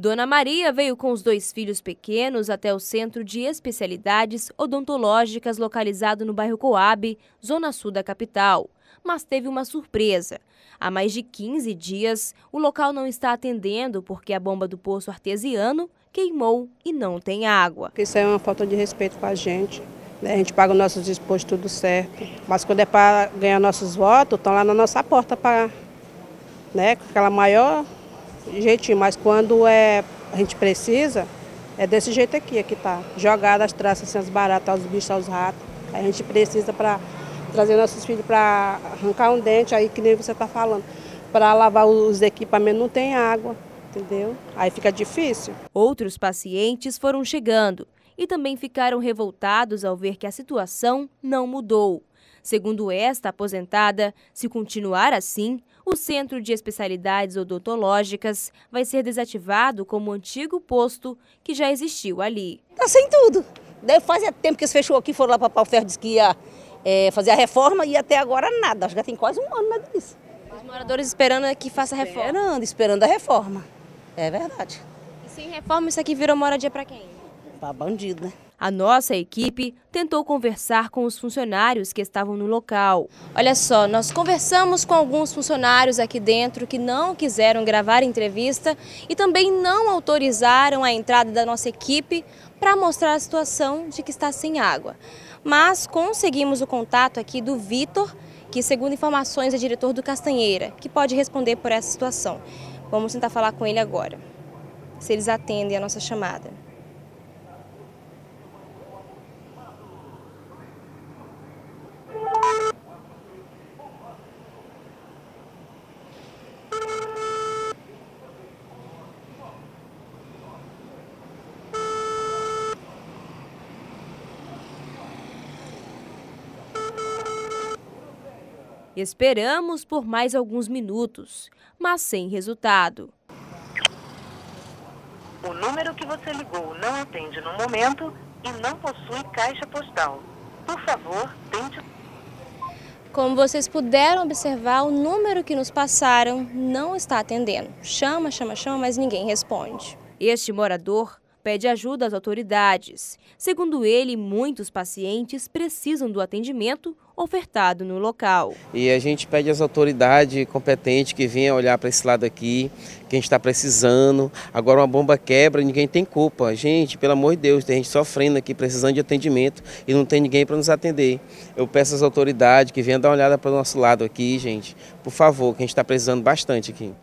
Dona Maria veio com os dois filhos pequenos até o Centro de Especialidades Odontológicas localizado no bairro Coab, zona sul da capital. Mas teve uma surpresa. Há mais de 15 dias, o local não está atendendo porque a bomba do poço artesiano queimou e não tem água. Isso é uma falta de respeito com a gente, né? A gente paga os nossos impostos tudo certo, mas quando é para ganhar nossos votos, estão lá na nossa porta para, né, com aquela maior jeitinho, mas quando a gente precisa, é desse jeito aqui tá jogada as traças, assim, as baratas, os bichos, os ratos. A gente precisa para trazer nossos filhos para arrancar um dente, aí que nem você está falando, para lavar os equipamentos, não tem água, entendeu? Aí fica difícil. Outros pacientes foram chegando e também ficaram revoltados ao ver que a situação não mudou. Segundo esta aposentada, se continuar assim, o Centro de Especialidades Odontológicas vai ser desativado como o antigo posto que já existiu ali. Está sem tudo. Fazia tempo que eles fechou aqui, foram lá para Pau Ferro, disse que ia fazer a reforma e até agora nada. Acho que já tem quase um ano nada disso. Os moradores esperando que faça a reforma? Esperando a reforma. É verdade. E sem reforma isso aqui virou moradia para quem? Para bandido, né? A nossa equipe tentou conversar com os funcionários que estavam no local. Olha só, nós conversamos com alguns funcionários aqui dentro que não quiseram gravar entrevista e também não autorizaram a entrada da nossa equipe para mostrar a situação de que está sem água. Mas conseguimos o contato aqui do Vitor, que segundo informações é diretor do Castanheira, que pode responder por essa situação. Vamos tentar falar com ele agora, se eles atendem a nossa chamada. Esperamos por mais alguns minutos, mas sem resultado. O número que você ligou não atende no momento e não possui caixa postal. Por favor, tente. Como vocês puderam observar, o número que nos passaram não está atendendo. Chama, chama, chama, mas ninguém responde. Este morador pede ajuda às autoridades. Segundo ele, muitos pacientes precisam do atendimento ofertado no local. E a gente pede às autoridades competentes que venham olhar para esse lado aqui, que a gente está precisando. Agora uma bomba quebra, ninguém tem culpa. Gente, pelo amor de Deus, tem gente sofrendo aqui, precisando de atendimento e não tem ninguém para nos atender. Eu peço às autoridades que venham dar uma olhada para o nosso lado aqui, gente. Por favor, que a gente está precisando bastante aqui.